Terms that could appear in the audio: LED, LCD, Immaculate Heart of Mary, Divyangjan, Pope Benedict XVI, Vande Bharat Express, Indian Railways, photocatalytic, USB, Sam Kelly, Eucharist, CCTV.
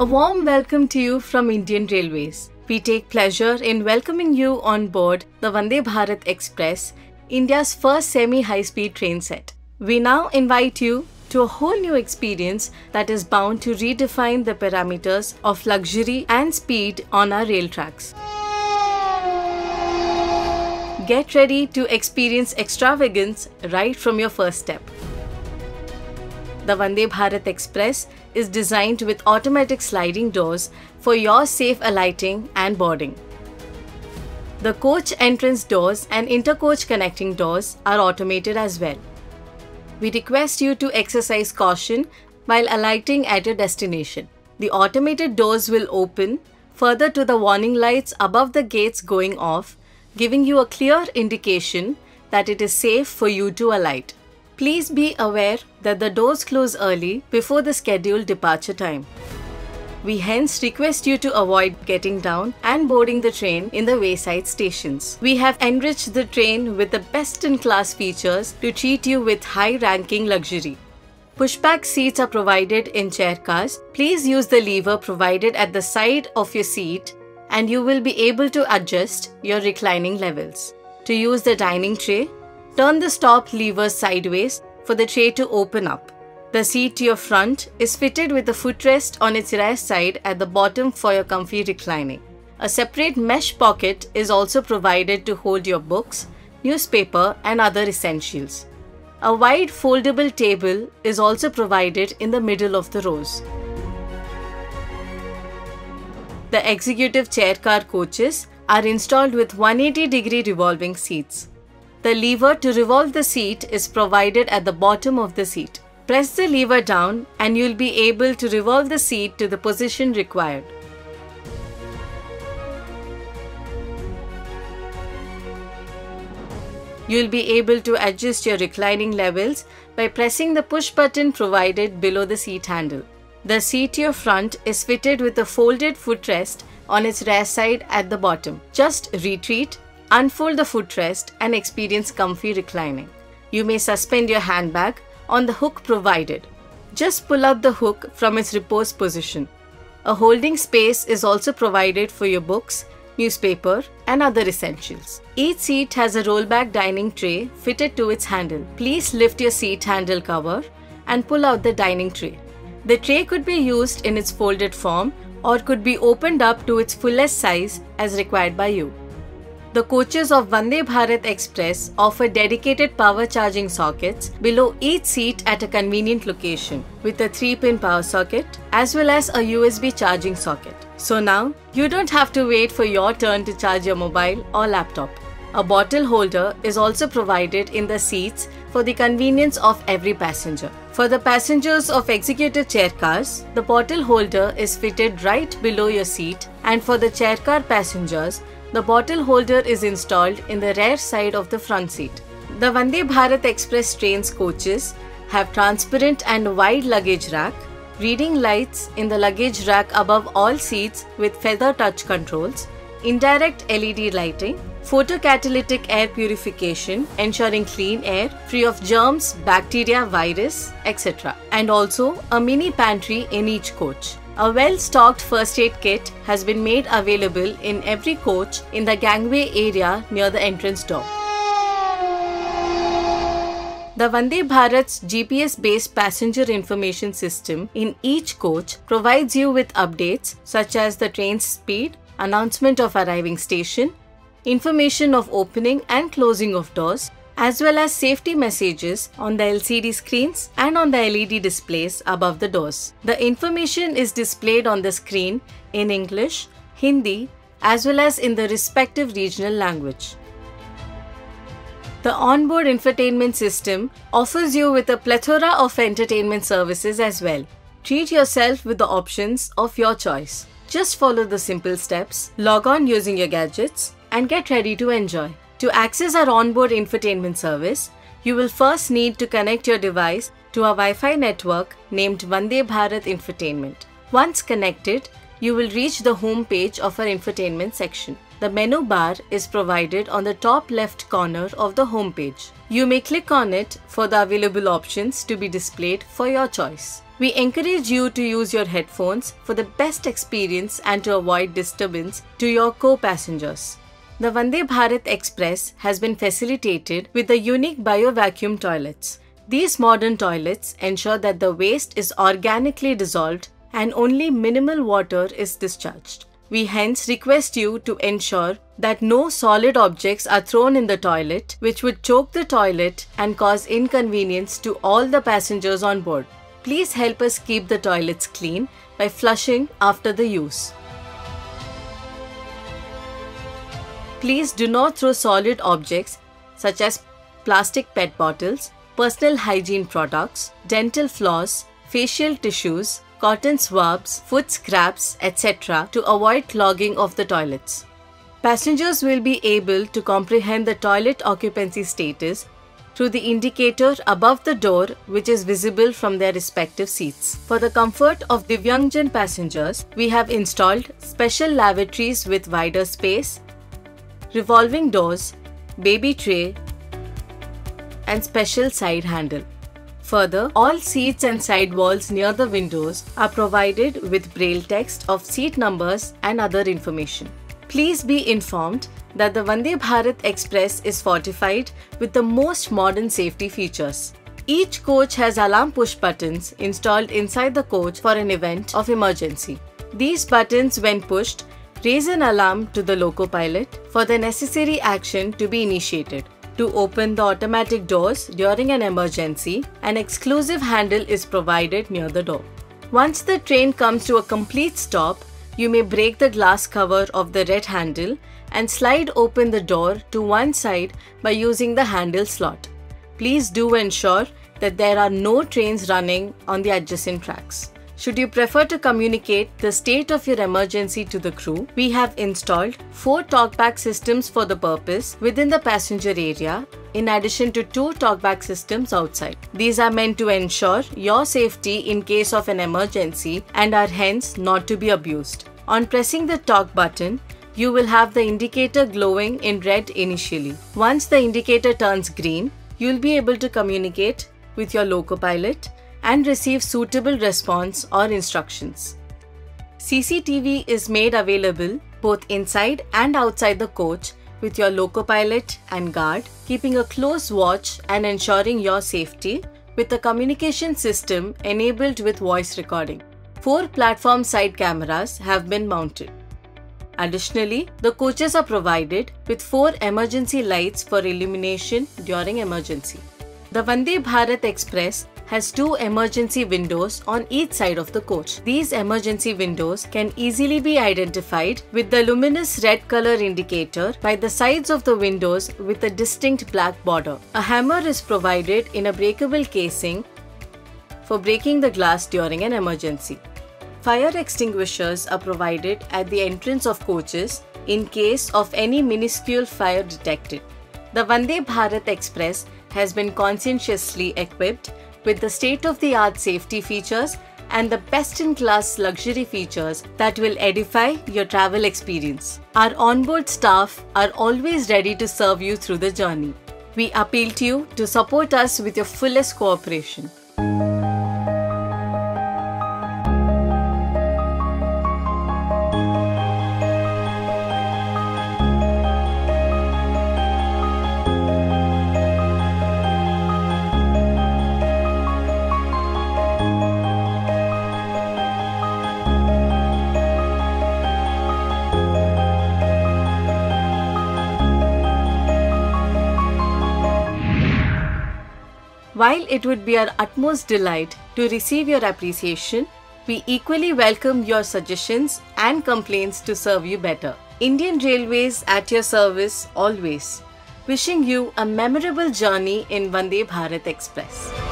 A warm welcome to you from Indian Railways. We take pleasure in welcoming you on board the Vande Bharat Express, India's first semi-high-speed train set. We now invite you to a whole new experience that is bound to redefine the parameters of luxury and speed on our rail tracks. Get ready to experience extravagance right from your first step. The Vande Bharat Express is designed with automatic sliding doors for your safe alighting and boarding. The coach entrance doors and intercoach connecting doors are automated as well. We request you to exercise caution while alighting at your destination. The automated doors will open further to the warning lights above the gates going off, giving you a clear indication that it is safe for you to alight. Please be aware that the doors close early before the scheduled departure time. We hence request you to avoid getting down and boarding the train in the wayside stations. We have enriched the train with the best-in-class features to treat you with high-ranking luxury. Pushback seats are provided in chair cars. Please use the lever provided at the side of your seat and you will be able to adjust your reclining levels. To use the dining tray, turn the stop lever sideways for the tray to open up. The seat to your front is fitted with a footrest on its right side at the bottom for your comfy reclining. A separate mesh pocket is also provided to hold your books, newspaper and other essentials. A wide foldable table is also provided in the middle of the rows. The executive chair car coaches are installed with 180-degree revolving seats. The lever to revolve the seat is provided at the bottom of the seat. Press the lever down and you'll be able to revolve the seat to the position required. You'll be able to adjust your reclining levels by pressing the push button provided below the seat handle. The seat to your front is fitted with a folded footrest on its rear side at the bottom. Just retreat, unfold the footrest and experience comfy reclining. You may suspend your handbag on the hook provided. Just pull out the hook from its repose position. A holding space is also provided for your books, newspaper and other essentials. Each seat has a rollback dining tray fitted to its handle. Please lift your seat handle cover and pull out the dining tray. The tray could be used in its folded form or could be opened up to its fullest size as required by you. The coaches of Vande Bharat Express offer dedicated power charging sockets below each seat at a convenient location with a 3-pin power socket as well as a USB charging socket. So now, you don't have to wait for your turn to charge your mobile or laptop. A bottle holder is also provided in the seats for the convenience of every passenger. For the passengers of executive chair cars, the bottle holder is fitted right below your seat, and for the chair car passengers, the bottle holder is installed in the rear side of the front seat. The Vande Bharat Express train's coaches have transparent and wide luggage rack, reading lights in the luggage rack above all seats with feather touch controls, indirect LED lighting, photocatalytic air purification, ensuring clean air, free of germs, bacteria, virus, etc. And also a mini pantry in each coach. A well-stocked first aid kit has been made available in every coach in the gangway area near the entrance door. The Vande Bharat's GPS-based passenger information system in each coach provides you with updates such as the train's speed, announcement of arriving station, information of opening and closing of doors, as well as safety messages on the LCD screens and on the LED displays above the doors. The information is displayed on the screen in English, Hindi, as well as in the respective regional language. The onboard infotainment system offers you with a plethora of entertainment services as well. Treat yourself with the options of your choice. Just follow the simple steps, log on using your gadgets, and get ready to enjoy. To access our onboard infotainment service, you will first need to connect your device to a Wi-Fi network named Vande Bharat Infotainment. Once connected, you will reach the home page of our infotainment section. The menu bar is provided on the top left corner of the home page. You may click on it for the available options to be displayed for your choice. We encourage you to use your headphones for the best experience and to avoid disturbance to your co-passengers. The Vande Bharat Express has been facilitated with the unique bio-vacuum toilets. These modern toilets ensure that the waste is organically dissolved and only minimal water is discharged. We hence request you to ensure that no solid objects are thrown in the toilet, which would choke the toilet and cause inconvenience to all the passengers on board. Please help us keep the toilets clean by flushing after the use. Please do not throw solid objects such as plastic PET bottles, personal hygiene products, dental floss, facial tissues, cotton swabs, food scraps, etc. to avoid clogging of the toilets. Passengers will be able to comprehend the toilet occupancy status through the indicator above the door, which is visible from their respective seats. For the comfort of Divyangjan passengers, we have installed special lavatories with wider space, revolving doors, baby tray, and special side handle. Further, all seats and side walls near the windows are provided with braille text of seat numbers and other information. Please be informed that the Vande Bharat Express is fortified with the most modern safety features. Each coach has alarm push buttons installed inside the coach for an event of emergency. These buttons, when pushed, raise an alarm to the loco pilot for the necessary action to be initiated. To open the automatic doors during an emergency, an exclusive handle is provided near the door. Once the train comes to a complete stop, you may break the glass cover of the red handle and slide open the door to one side by using the handle slot. Please do ensure that there are no trains running on the adjacent tracks. Should you prefer to communicate the state of your emergency to the crew, we have installed 4 talkback systems for the purpose within the passenger area, in addition to 2 talkback systems outside. These are meant to ensure your safety in case of an emergency and are hence not to be abused. On pressing the talk button, you will have the indicator glowing in red initially. Once the indicator turns green, you will be able to communicate with your loco pilot and receive suitable response or instructions. CCTV is made available both inside and outside the coach with your locopilot and guard, keeping a close watch and ensuring your safety with a communication system enabled with voice recording. 4 platform side cameras have been mounted. Additionally, the coaches are provided with 4 emergency lights for illumination during emergency. The Vande Bharat Express has 2 emergency windows on each side of the coach. These emergency windows can easily be identified with the luminous red color indicator by the sides of the windows with a distinct black border. A hammer is provided in a breakable casing for breaking the glass during an emergency. Fire extinguishers are provided at the entrance of coaches in case of any minuscule fire detected. The Vande Bharat Express has been conscientiously equipped with the state-of-the-art safety features and the best-in-class luxury features that will edify your travel experience. Our onboard staff are always ready to serve you through the journey. We appeal to you to support us with your fullest cooperation. While it would be our utmost delight to receive your appreciation, we equally welcome your suggestions and complaints to serve you better. Indian Railways at your service always. Wishing you a memorable journey in Vande Bharat Express.